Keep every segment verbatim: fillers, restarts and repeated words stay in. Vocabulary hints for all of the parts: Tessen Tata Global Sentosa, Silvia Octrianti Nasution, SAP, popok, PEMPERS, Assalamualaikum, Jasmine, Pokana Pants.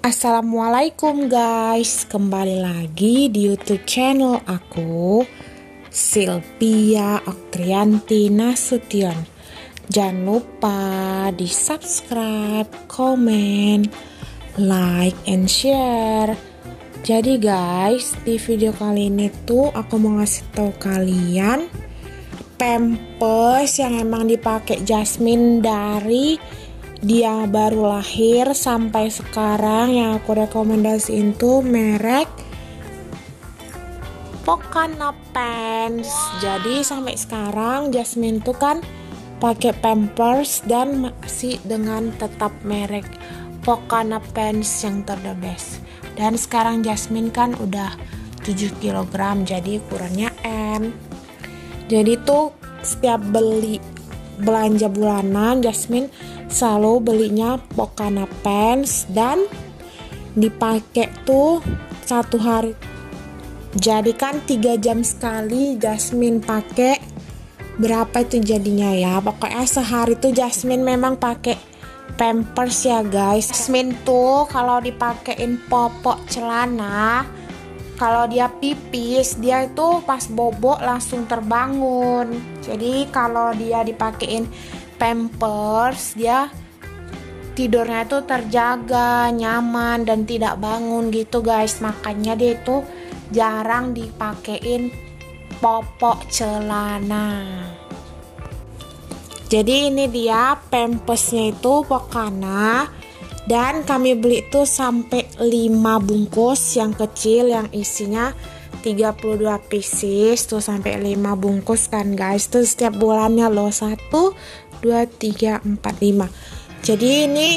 Assalamualaikum guys, kembali lagi di YouTube channel aku, Silvia Octrianti Nasution. Jangan lupa di subscribe, komen, like, and share. Jadi guys, di video kali ini tuh aku mau ngasih tahu kalian PEMPERS yang emang dipakai Jasmine dari dia baru lahir sampai sekarang. Yang aku rekomendasiin tuh merek Pokana Pants. Jadi sampai sekarang Jasmine tuh kan pakai Pampers dan masih dengan tetap merek Pokana Pants yang ter the best. Dan sekarang Jasmine kan udah tujuh kilogram, jadi ukurannya M. Jadi tuh setiap beli belanja bulanan Jasmine selalu belinya Pokana Pants dan dipakai tuh satu hari, jadi kan tiga jam sekali Jasmine pakai. Berapa itu jadinya ya, pokoknya sehari tuh Jasmine memang pakai Pampers ya guys. Jasmine tuh kalau dipakein popok celana, kalau dia pipis, dia itu pas bobok langsung terbangun. Jadi kalau dia dipakein Pampers, dia tidurnya itu terjaga, nyaman, dan tidak bangun gitu guys. Makanya dia itu jarang dipakein popok celana. Jadi ini dia Pampersnya itu Pokana. Dan kami beli itu sampai lima bungkus yang kecil yang isinya tiga puluh dua pieces tuh, sampai lima bungkus kan guys. Tuh setiap bulannya loh, satu, dua, tiga, empat, lima. Jadi ini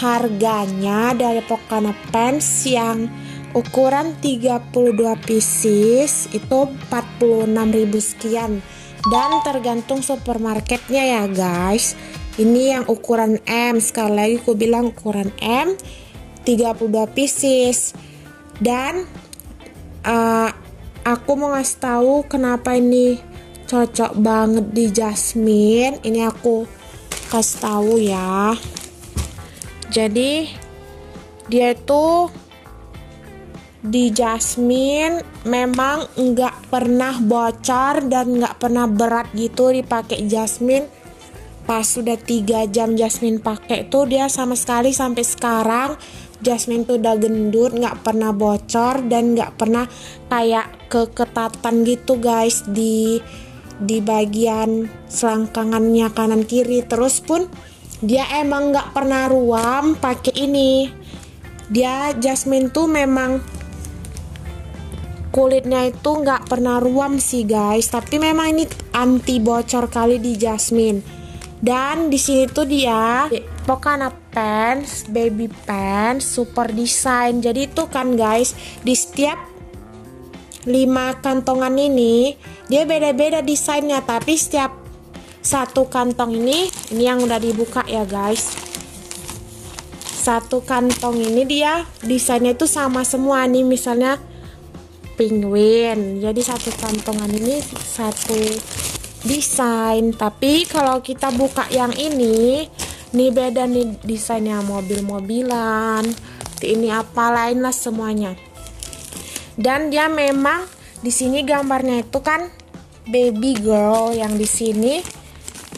harganya dari Pokana Pants yang ukuran tiga puluh dua pieces itu empat puluh enam ribu sekian, dan tergantung supermarketnya ya guys. Ini yang ukuran M, sekali lagi aku bilang ukuran M, tiga puluh dua pieces. Dan uh, aku mau ngasih tahu kenapa ini cocok banget di Jasmine. Ini aku kasih tahu ya. Jadi dia itu di Jasmine memang nggak pernah bocor dan nggak pernah berat gitu dipakai Jasmine. Pas sudah tiga jam Jasmine pakai tuh, dia sama sekali sampai sekarang Jasmine tuh udah gendut, nggak pernah bocor dan nggak pernah kayak keketatan gitu guys di di bagian selangkangannya kanan kiri. Terus pun dia emang nggak pernah ruam pakai ini. Dia Jasmine tuh memang kulitnya itu nggak pernah ruam sih guys, tapi memang ini anti bocor kali di Jasmine. Dan di sini tuh dia Pokana Pants, baby pants, super design. Jadi itu kan guys, di setiap lima kantongan ini dia beda-beda desainnya, tapi setiap satu kantong ini, ini yang udah dibuka ya guys. Satu kantong ini dia desainnya itu sama semua nih, misalnya penguin. Jadi satu kantongan ini satu desain, tapi kalau kita buka yang ini nih beda nih desainnya, mobil-mobilan ini apa lain lah semuanya. Dan dia memang di sini gambarnya itu kan baby girl, yang di sini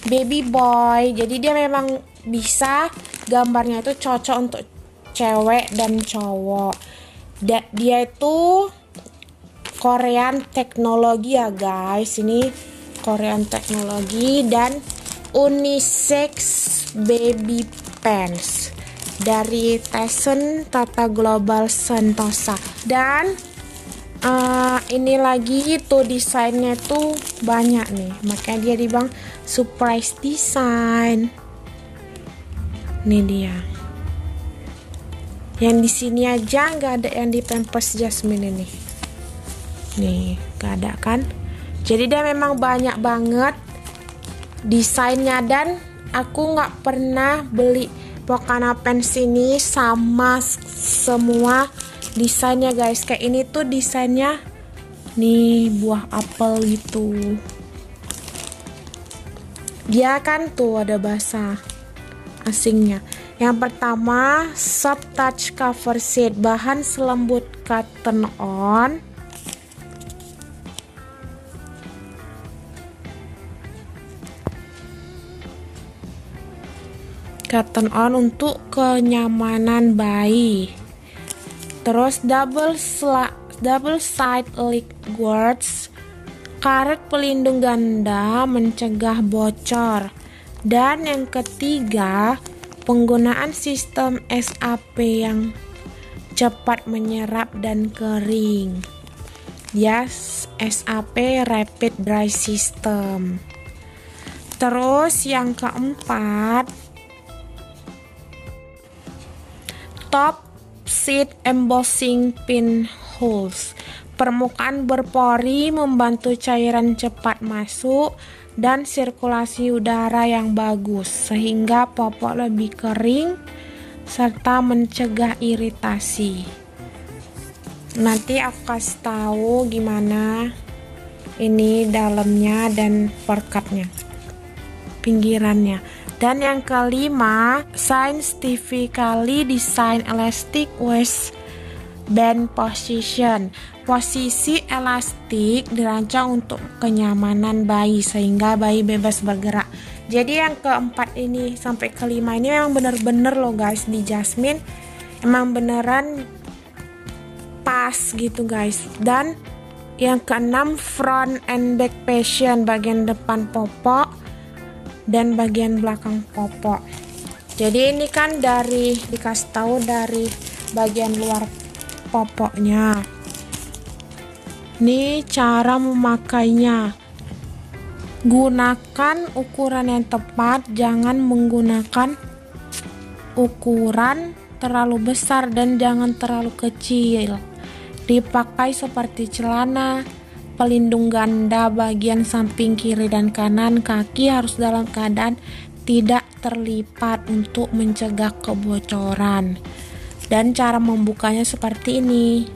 baby boy. Jadi dia memang bisa gambarnya itu cocok untuk cewek dan cowok. Dia itu Korean teknologi ya guys, ini Korean teknologi dan unisex baby pants dari Tessen Tata Global Sentosa. Dan uh, ini lagi itu desainnya tuh banyak nih, makanya dia dibilang surprise design. Ini dia yang di sini aja nggak ada yang di Pampers Jasmine ini nih, nggak ada kan. Jadi dia memang banyak banget desainnya, dan aku nggak pernah beli Pokana Pants ini sama semua desainnya guys. Kayak ini tuh desainnya nih buah apel gitu. Dia kan tuh ada bahasa asingnya. Yang pertama, soft touch cover sheet, bahan selembut cotton on. Cotton on untuk kenyamanan bayi. Terus double double side leg guards, karet pelindung ganda mencegah bocor. Dan yang ketiga, penggunaan sistem S A P yang cepat menyerap dan kering. Yes, S A P Rapid Dry System. Terus yang keempat, top seat embossing pinholes, permukaan berpori membantu cairan cepat masuk dan sirkulasi udara yang bagus sehingga popok lebih kering serta mencegah iritasi. Nanti aku kasih tahu gimana ini dalamnya dan perkatnya, pinggirannya. Dan yang kelima, scientifically design elastic waist band position. Posisi elastik dirancang untuk kenyamanan bayi sehingga bayi bebas bergerak. Jadi yang keempat ini sampai kelima ini memang bener-bener loh guys, di Jasmine emang beneran pas gitu guys. Dan yang keenam, front and back fashion, bagian depan popok dan bagian belakang popok. Jadi ini kan dari dikasih tahu dari bagian luar popoknya. Ini cara memakainya. Gunakan ukuran yang tepat, jangan menggunakan ukuran terlalu besar dan jangan terlalu kecil. Dipakai seperti celana. Pelindung ganda bagian samping kiri dan kanan kaki harus dalam keadaan tidak terlipat untuk mencegah kebocoran. Dan cara membukanya seperti ini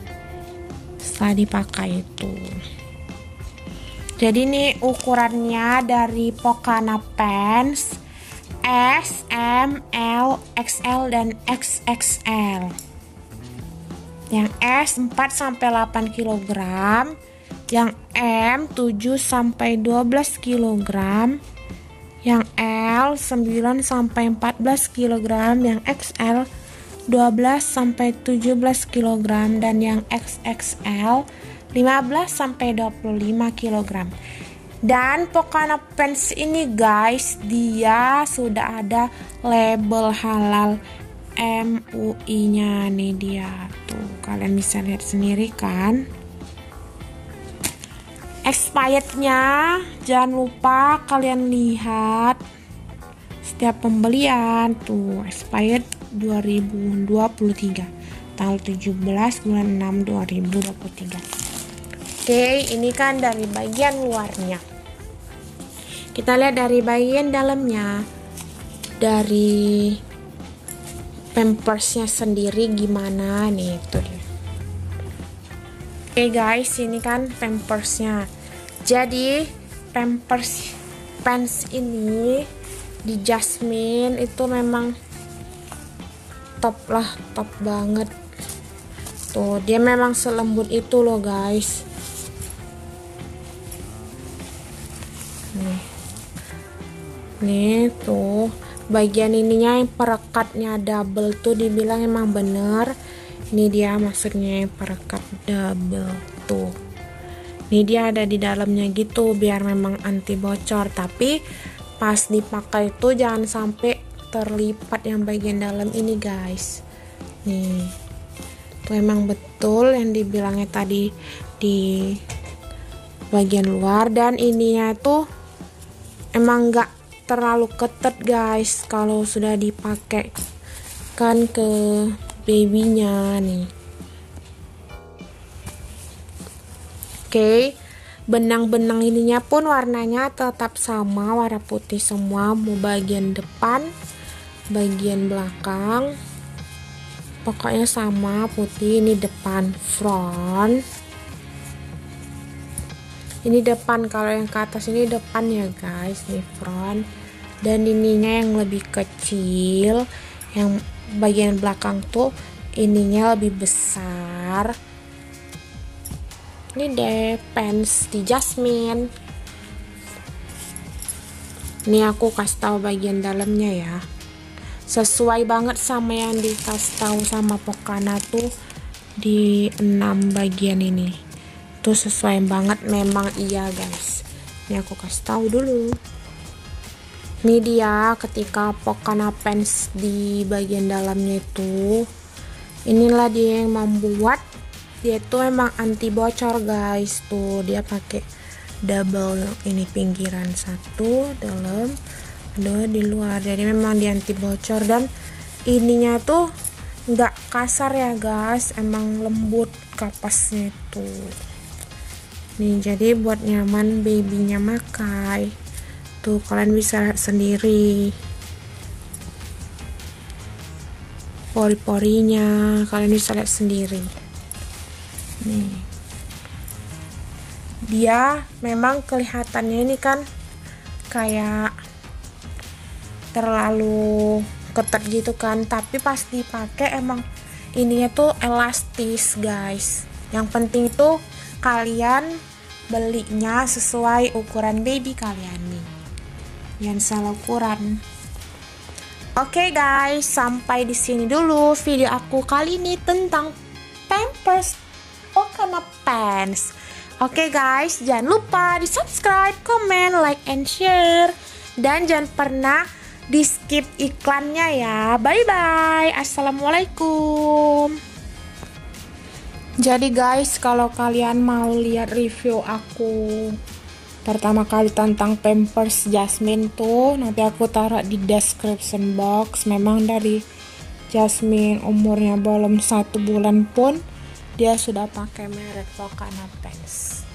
setelah dipakai itu. Jadi ini ukurannya dari Pokana Pants, S, M, L, X L dan X X L. Yang S empat sampai delapan kilogram, yang M tujuh sampai dua belas kilogram, yang L sembilan sampai empat belas kilogram, yang X L dua belas sampai tujuh belas kilogram, dan yang X X L lima belas sampai dua puluh lima kilogram. Dan Pokana Pants ini guys, dia sudah ada label halal M U I-nya nih dia. Tuh, kalian bisa lihat sendiri kan. Expirednya jangan lupa kalian lihat setiap pembelian tuh, expired dua ribu dua puluh tiga tanggal tujuh belas bulan enam dua ribu dua puluh tiga. Oke, ini kan dari bagian luarnya. Kita lihat dari bagian dalamnya, dari pampersnya sendiri gimana nih tuh. Oke guys, ini kan pampersnya. Jadi pampers pants ini di Jasmine itu memang top lah, top banget tuh, dia memang selembut itu loh guys nih, nih tuh bagian ininya yang perekatnya double tuh dibilang emang bener. Ini dia maksudnya yang perekat double tuh, ini dia ada di dalamnya gitu biar memang anti bocor, tapi pas dipakai tuh jangan sampai terlipat yang bagian dalam ini guys nih tuh. Emang betul yang dibilangnya tadi di bagian luar, dan ininya tuh emang gak terlalu ketat guys kalau sudah dipakai kan ke babynya nih. Oke, benang-benang ininya pun warnanya tetap sama, warna putih semua, mau bagian depan bagian belakang pokoknya sama putih. Ini depan front, ini depan, kalau yang ke atas ini depan ya guys, ini front. Dan ininya yang lebih kecil yang bagian belakang tuh ininya lebih besar. Ini deh pants di Jasmine. Ini aku kasih tahu bagian dalamnya ya. Sesuai banget sama yang dikasih tahu sama Pokana tuh di enam bagian ini. Tuh sesuai banget memang, iya guys. Ini aku kasih tahu dulu. Ini dia ketika Pokana Pants di bagian dalamnya itu. Inilah dia yang membuat dia tuh emang anti bocor guys. Tuh dia pakai double ini, pinggiran satu, dalam dua di luar. Jadi memang dia anti bocor dan ininya tuh nggak kasar ya guys. Emang lembut kapasnya itu. Nih jadi buat nyaman babynya makai. Tuh kalian bisa lihat sendiri pori-porinya, kalian bisa lihat sendiri nih. Dia memang kelihatannya ini kan kayak terlalu ketat gitu kan, tapi pas dipakai emang ininya tuh elastis guys. Yang penting tuh kalian belinya sesuai ukuran baby kalian nih, yang salah ukuran. Oke guys, sampai di sini dulu video aku kali ini tentang Pampers Pokana Pants. Oke guys, jangan lupa di subscribe, comment, like, and share, dan jangan pernah di skip iklannya ya. Bye bye, assalamualaikum. Jadi guys, kalau kalian mau lihat review aku pertama kali tentang Pampers Jasmine tuh, nanti aku taruh di description box. Memang dari Jasmine umurnya belum satu bulan pun dia sudah pakai merek Pokana Pants.